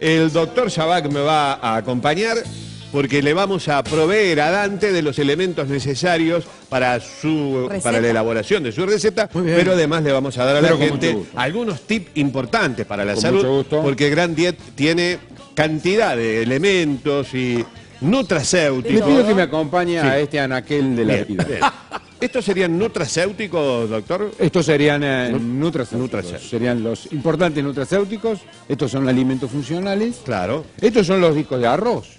El doctor Shabak me va a acompañar porque le vamos a proveer a Dante de los elementos necesarios para la elaboración de su receta, pero además le vamos a dar a la gente algunos tips importantes para la salud, porque Gran Diet tiene cantidad de elementos y nutracéuticos. Le pido que me acompañe a este anaquel de la vida. ¿Estos serían nutracéuticos, doctor? Estos serían nutracéuticos. Serían los importantes nutracéuticos. Estos son alimentos funcionales. Claro. Estos son los discos de arroz.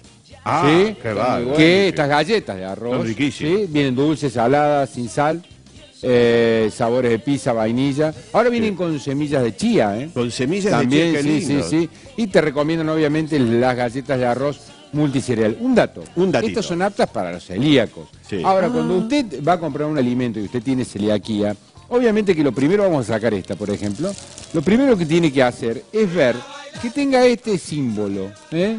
Ah, ¿sí? Qué raro. Que estas galletas de arroz. Riquísimas. ¿Sí? Vienen dulces, saladas, sin sal. Sabores de pizza, vainilla. Ahora vienen con semillas de chía, ¿eh? Con semillas también, de chía. También, sí. Y te recomiendan, obviamente, las galletas de arroz multicereal. Un dato. Estas son aptas para los celíacos. Sí. Ahora, cuando usted va a comprar un alimento y usted tiene celiaquía, obviamente que lo primero, vamos a sacar esta, por ejemplo, lo primero que tiene que hacer es ver que tenga este símbolo, ¿eh?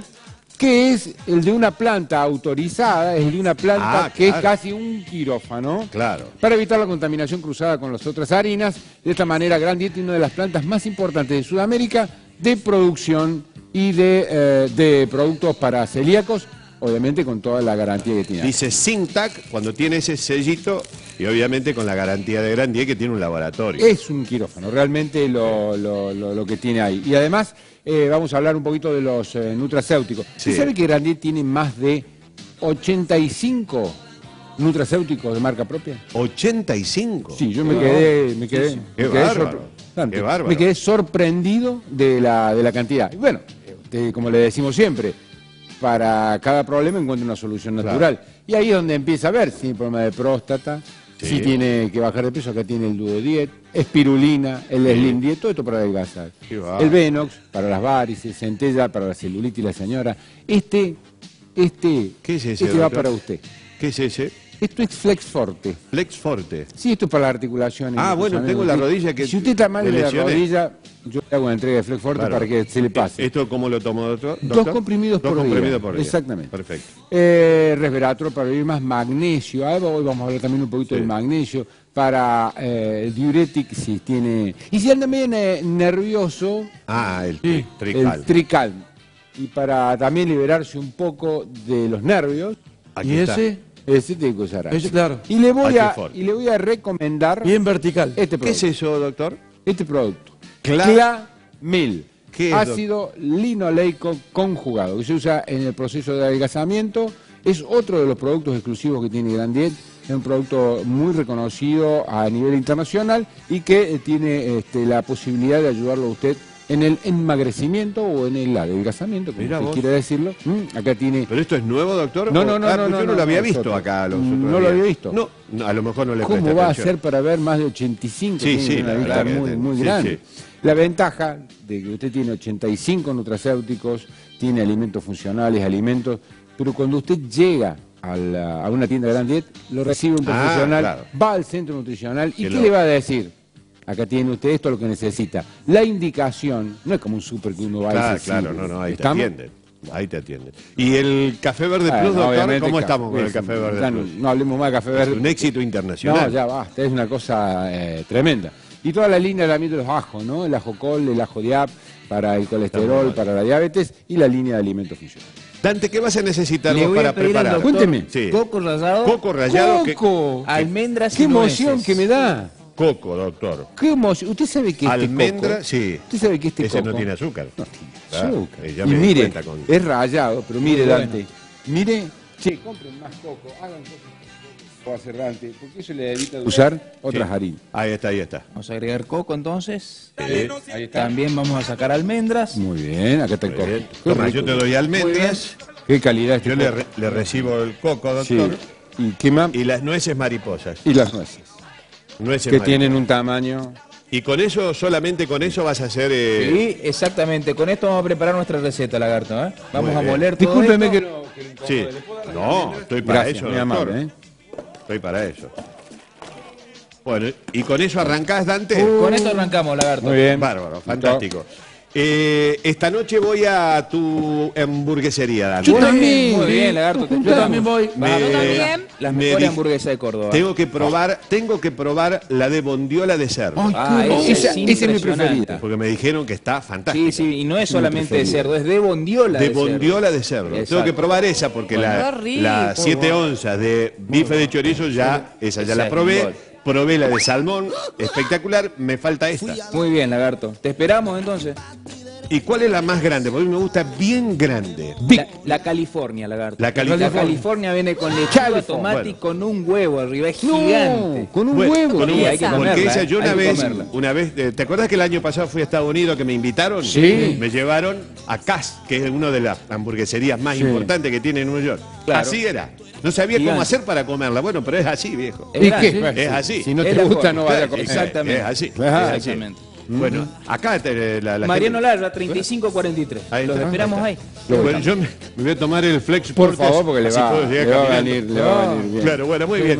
Que es el de una planta autorizada, es el de una planta que es casi un quirófano. Claro. Para evitar la contaminación cruzada con las otras harinas. De esta manera, Gran Diet es una de las plantas más importantes de Sudamérica de producción y de productos para celíacos, obviamente con toda la garantía que tiene. Dice Sintac cuando tiene ese sellito y obviamente con la garantía de Grandier, que tiene un laboratorio. Es un quirófano, realmente lo que tiene ahí. Y además vamos a hablar un poquito de los nutracéuticos. Sí. ¿Se sabe que Grandier tiene más de 85 nutracéuticos de marca propia? ¿85? Sí, yo me quedé sorprendido de la cantidad. Y bueno, como le decimos siempre, para cada problema encuentra una solución natural. Claro. Y ahí es donde empieza a ver si tiene problema de próstata, si tiene que bajar de peso. Acá tiene el Duodiet, espirulina, el Slim Diet, todo esto para adelgazar. El Benox, para las varices, centella, para la celulitis, la señora. ¿Qué es ese, doctor? Va para usted. ¿Qué es ese? Esto es Flex Forte. ¿Flex Forte? Sí, esto es para las articulaciones. Ah, bueno, tengo la rodilla que... Si usted está mal de la rodilla, yo le hago una entrega de Flex Forte para que se le pase. ¿Esto cómo lo tomo, doctor? 2 comprimidos por día. Exactamente. Perfecto. Resveratrol para vivir más, magnesio. Ahora hoy vamos a hablar también un poquito del magnesio. Para diurético, si tiene... Y si anda medio nervioso... Ah, el Tricalm. Y para también liberarse un poco de los nervios... Aquí ¿Y está. Ese tiene que usar. Claro. Y le voy a recomendar... Bien vertical. Este producto. ¿Qué es eso, doctor? Este producto. Clamil. Ácido linoleico conjugado, que se usa en el proceso de adelgazamiento. Es otro de los productos exclusivos que tiene Gran Diet. Es un producto muy reconocido a nivel internacional y que tiene la posibilidad de ayudarlo a usted en el enmagrecimiento o en el adelgazamiento, como usted quiere decirlo. Acá tiene... ¿Pero esto es nuevo, doctor? No, yo no lo había visto acá. No lo había visto. No, a lo mejor no le presté atención. ¿Cómo va a ser para ver más de 85? Sí, una vista muy grande. Sí. La ventaja de que usted tiene 85 nutracéuticos, tiene alimentos funcionales, alimentos... Pero cuando usted llega a una tienda de Gran Diet, lo recibe un profesional, va al centro nutricional y ¿qué le va a decir? Acá tiene usted esto lo que necesita. La indicación, no es como un súper que uno va a decir. No, ahí ¿estamos? Te atienden. Ahí te atienden. ¿Y el Café Verde Plus, doctor? ¿Cómo estamos con el Café Verde Plus? No hablemos más de Café Verde. Es un éxito internacional. No, ya basta, es una cosa tremenda. Y toda la línea de los ajos, ¿no? El ajo col, el ajo diab, para el colesterol, para la diabetes y la línea de alimentos funcionales. Dante, ¿qué vas a necesitar para preparar? Cuénteme. Coco rallado. Coco rallado. Coco. Almendras y nueces. Qué emoción que me da. Coco, doctor. ¿Qué emoción? ¿Usted sabe que almendra, coco, usted sabe que ese coco no tiene azúcar? No tiene azúcar. Y mire, es rallado, pero mire, Dante. Mire, compren más coco, hagan coco, hacer Dante, porque eso le evita usar otras harinas. Ahí está. Vamos a agregar coco, entonces. Ahí está. También vamos a sacar almendras. Muy bien, acá está el coco. Toma, yo te doy almendras. Qué calidad este coco. Yo le recibo el coco, doctor. ¿Y qué más? Y las nueces mariposas. Que tienen un tamaño. ¿Y con eso, solamente con eso vas a hacer...? Sí, exactamente. Con esto vamos a preparar nuestra receta, Lagarto. Vamos a moler todo. Discúlpeme que... Sí. No, estoy para eso, doctor. Amable, estoy para eso. Bueno, ¿y con eso arrancás, Dante? Con esto arrancamos, Lagarto. Muy bien. Bárbaro, fantástico. Esta noche voy a tu hamburguesería, Dante. Yo también. Muy bien, Lagarto. Yo también voy. Las mejores hamburguesas de Córdoba. Tengo que probar la de bondiola de cerdo. Esa es mi preferida. Porque me dijeron que está fantástica. Sí, sí, y no es solamente de cerdo, es de bondiola de cerdo. De bondiola de cerdo. Tengo que probar esa porque las 7 onzas de bife de chorizo, ya esa ya la probé. Probé la de salmón, espectacular, me falta esta. Muy bien, Lagarto. Te esperamos entonces. ¿Y cuál es la más grande? Porque a mí me gusta bien grande. La California, Lagarto. La California viene con lechuga, tomate y con un huevo arriba, es gigante. Con un huevo. Porque esa yo una vez, ¿te acuerdas que el año pasado fui a Estados Unidos que me invitaron? Sí. Me llevaron a Cass, que es una de las hamburgueserías más importantes que tiene en Nueva York. Claro. Así era. No sabía cómo hacer para comerla. Bueno, pero es así, viejo. ¿Es qué? Es así. Si no te gusta, no vas a comer. Exactamente. Es así. Exactamente. Bueno, acá la Mariano Larra, 3543. Los esperamos ahí. Bueno, yo me voy a tomar el Flex Forte. Por favor, porque le va a venir bien. Claro, bueno, muy bien.